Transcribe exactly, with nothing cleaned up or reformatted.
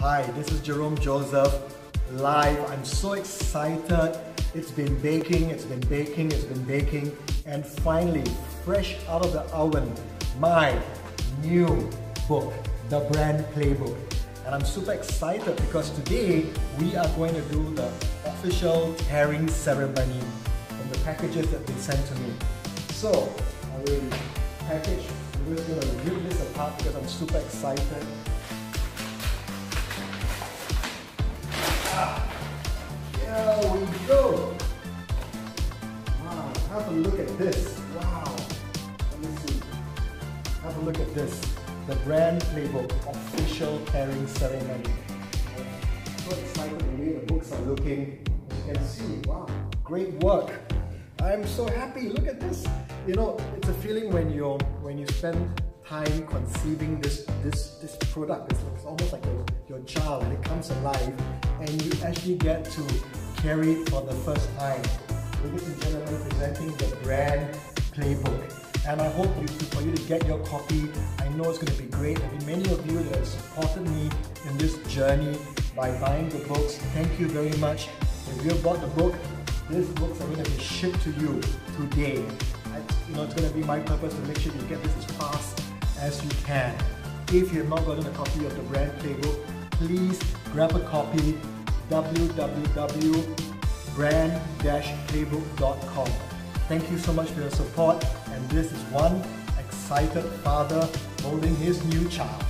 Hi, this is Jerome Joseph live. I'm so excited. It's been baking, it's been baking, it's been baking, and finally, fresh out of the oven, my new book, The Brand Playbook. And I'm super excited because today we are going to do the official tearing ceremony from the packages that they sent to me. So, I will package, I'm just going to rip this apart because I'm super excited. There we go. Wow, have a look at this. Wow. Let me see. Have a look at this. The Brand Playbook Official Pairing Ceremony. I'm so excited the way the books are looking. You can see, wow, great work. I'm so happy. Look at this. You know, it's a feeling when you're when you spend time conceiving this this this product. It's, it's almost like your, your child, and it comes alive, and you actually get to carry it for the first time. Ladies and gentlemen, presenting the Brand Playbook. And I hope you, for you to get your copy. I know it's going to be great. I mean, many of you that have supported me in this journey by buying the books, thank you very much. If you bought the book, these books are going to be shipped to you today. I, you know, it's going to be my purpose to make sure you get this as fast as you can. If you have not gotten a copy of the Brand Playbook, please grab a copy. w w w dot brand dash playbook dot com. Thank you so much for your support, and this is one excited father holding his new child.